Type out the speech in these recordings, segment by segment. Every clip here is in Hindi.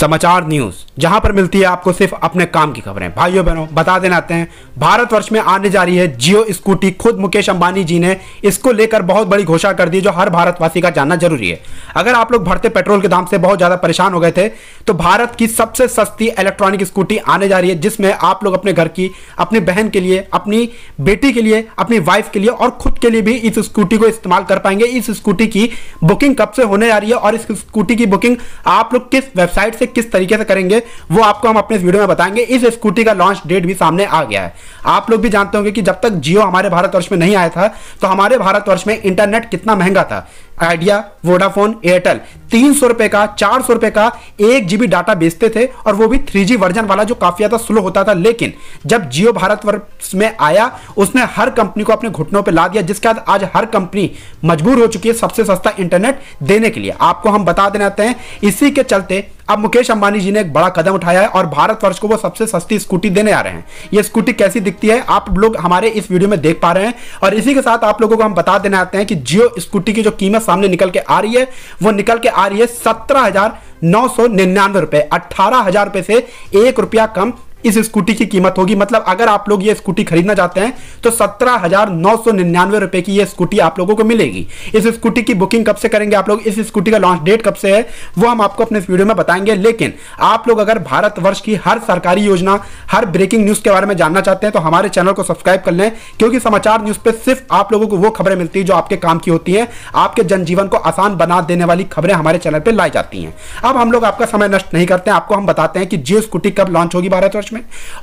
समाचार न्यूज़, जहां पर मिलती है आपको सिर्फ अपने काम की खबरें। भाइयों बहनों, बता देना आते हैं भारतवर्ष में आने जा रही है जियो स्कूटी। खुद मुकेश अंबानी जी ने इसको लेकर बहुत बड़ी घोषणा कर दी, जो हर भारतवासी का जानना जरूरी है। अगर आप लोग बढ़ते पेट्रोल के दाम से बहुत ज़्यादा परेशान हो गए थे, तो भारत की सबसे सस्ती इलेक्ट्रॉनिक स्कूटी आने जा रही है, जिसमें आप लोग अपने घर की, अपनी बहन के लिए, अपनी बेटी के लिए, अपनी वाइफ के लिए और खुद के लिए भी इस स्कूटी को इस्तेमाल कर पाएंगे। इस स्कूटी की बुकिंग कब से होने जा रही है और इस स्कूटी की बुकिंग आप लोग किस वेबसाइट से, किस तरीके से करेंगे, वो आपको हम अपने इस वीडियो में बताएंगे। इस स्कूटी का लॉन्च डेट भी सामने आ गया है। आप लोग भी जानते होंगे कि जब तक जियो हमारे भारतवर्ष में नहीं आया था, तो हमारे भारतवर्ष में इंटरनेट कितना महंगा था। आइडिया, वोडाफोन, एयरटेल 300 रुपए का, 400 रुपए का 1 जीबी डाटा बेचते थे, और वो भी 3G वर्जन वाला, जो काफी ज्यादा स्लो होता था। लेकिन जब जियो भारतवर्ष में आया, उसने हर कंपनी को अपने घुटनों पे ला दिया, जिसके बाद आज हर कंपनी मजबूर हो चुकी है सबसे सस्ता इंटरनेट देने के लिए। आपको हम बता देना चाहते हैं, इसी के चलते अब मुकेश अंबानी जी ने एक बड़ा कदम उठाया है और भारतवर्ष को वो सबसे सस्ती स्कूटी देने आ रहे हैं। ये स्कूटी कैसी दिखती है आप लोग हमारे इस वीडियो में देख पा रहे हैं। और इसी के साथ आप लोगों को हम बता देना चाहते हैं कि जियो स्कूटी की जो कीमत सामने निकल के आ रही है, वो निकल के आ रही है 17,999 रुपए। 18,000 रुपए से 1 रुपया कम इस स्कूटी की कीमत होगी। मतलब अगर आप लोग ये स्कूटी खरीदना चाहते हैं, तो 17,999 रुपए की ये स्कूटी आप लोगों को मिलेगी। इस स्कूटी की बुकिंग कब से करेंगे आप लोग, इस स्कूटी का लॉन्च डेट कब से है, वो हम आपको अपने इस वीडियो में बताएंगे। लेकिन आप लोग अगर भारतवर्ष की हर सरकारी योजना, हर ब्रेकिंग न्यूज के बारे में जानना चाहते हैं, तो हमारे चैनल को सब्सक्राइब कर लें, क्योंकि समाचार न्यूज पर सिर्फ आप लोगों को वो खबरें मिलती है जो आपके काम की होती है। आपके जनजीवन को आसान बना देने वाली खबरें हमारे चैनल पर लाई जाती हैं। अब हम लोग आपका समय नष्ट नहीं करते हैं, आपको हम बताते हैं कि जियो स्कूटी कब लॉन्च होगी भारतवर्ष में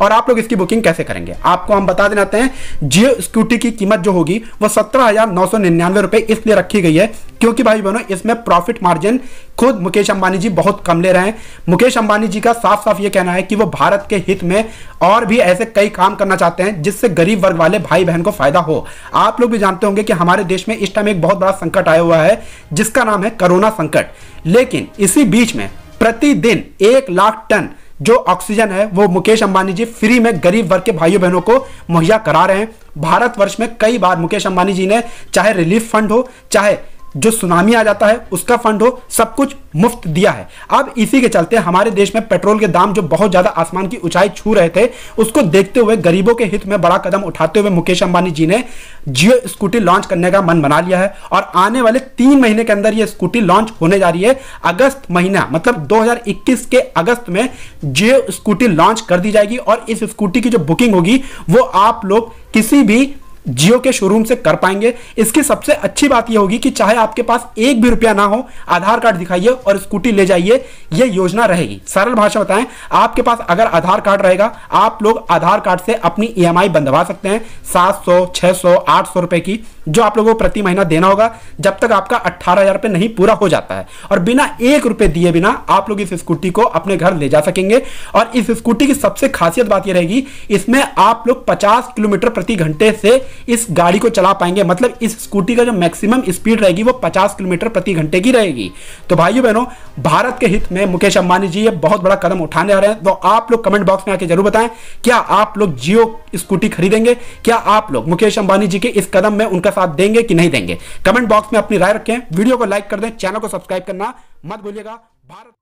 और आप लोग इसकी बुकिंग कैसे करेंगे। आपको हम बता देना चाहते हैं, जियो स्कूटी की कीमत जो होगी वो 17,999 रुपए इसलिए रखी गई है क्योंकि भाई बहनों, इसमें प्रॉफिट मार्जिन खुद मुकेश अंबानी जी बहुत कम ले रहे हैं। मुकेश अंबानी जी का साफ साफ ये कहना है कि वो भारत के हित में और भी ऐसे कई काम करना चाहते हैं जिससे गरीब वर्ग वाले भाई बहन को फायदा हो। आप लोग भी जानते होंगे कि हमारे देश में इस टाइम एक बहुत बड़ा संकट आया हुआ है, जिसका नाम है कोरोना संकट। लेकिन इसी बीच में प्रतिदिन 1 लाख टन जो ऑक्सीजन है वो मुकेश अंबानी जी फ्री में गरीब वर्ग के भाइयों बहनों को मुहैया करा रहे हैं। भारतवर्ष में कई बार मुकेश अंबानी जी ने चाहे रिलीफ फंड हो, चाहे जो सुनामी आ जाता है उसका फंड हो, सब कुछ मुफ्त दिया है। अब इसी के चलते हमारे देश में पेट्रोल के दाम जो बहुत ज्यादा आसमान की ऊंचाई छू रहे थे, उसको देखते हुए गरीबों के हित में बड़ा कदम उठाते हुए मुकेश अंबानी जी ने जियो स्कूटी लॉन्च करने का मन बना लिया है। और आने वाले 3 महीने के अंदर यह स्कूटी लॉन्च होने जा रही है। अगस्त महीना, मतलब 2021 के अगस्त में जियो स्कूटी लॉन्च कर दी जाएगी। और इस स्कूटी की जो बुकिंग होगी वो आप लोग किसी भी जियो के शोरूम से कर पाएंगे। इसकी सबसे अच्छी बात यह होगी कि चाहे आपके पास 1 भी रुपया ना हो, आधार कार्ड दिखाइए और स्कूटी ले जाइए, ये योजना रहेगी। सरल भाषा बताएं, आपके पास अगर आधार कार्ड रहेगा, आप लोग आधार कार्ड से अपनी EMI बंधवा सकते हैं 700, 600, 800 रुपए की, जो आप लोगों को प्रति महीना देना होगा जब तक आपका 18,000 रुपये नहीं पूरा हो जाता है। और बिना 1 रुपये दिए बिना आप लोग इस स्कूटी को अपने घर ले जा सकेंगे। और इस स्कूटी की सबसे खासियत बात यह रहेगी, इसमें आप लोग 50 किलोमीटर प्रति घंटे से इस गाड़ी को चला पाएंगे। मतलब इस स्कूटी का जो मैक्सिमम स्पीड रहेगी वो 50 किलोमीटर प्रति घंटे की रहेगी। तो भाइयों बहनों, भारत के हित में मुकेश अंबानी जी ये बहुत बड़ा कदम उठाने आ रहे हैं। तो आप लोग कमेंट बॉक्स में आके जरूर बताएं, क्या आप लोग जियो स्कूटी खरीदेंगे, क्या आप लोग मुकेश अंबानी जी के इस कदम में उनका साथ देंगे कि नहीं देंगे। कमेंट बॉक्स में अपनी राय रखें, वीडियो को लाइक कर दें, चैनल को सब्सक्राइब करना मत भूलिएगा। भारत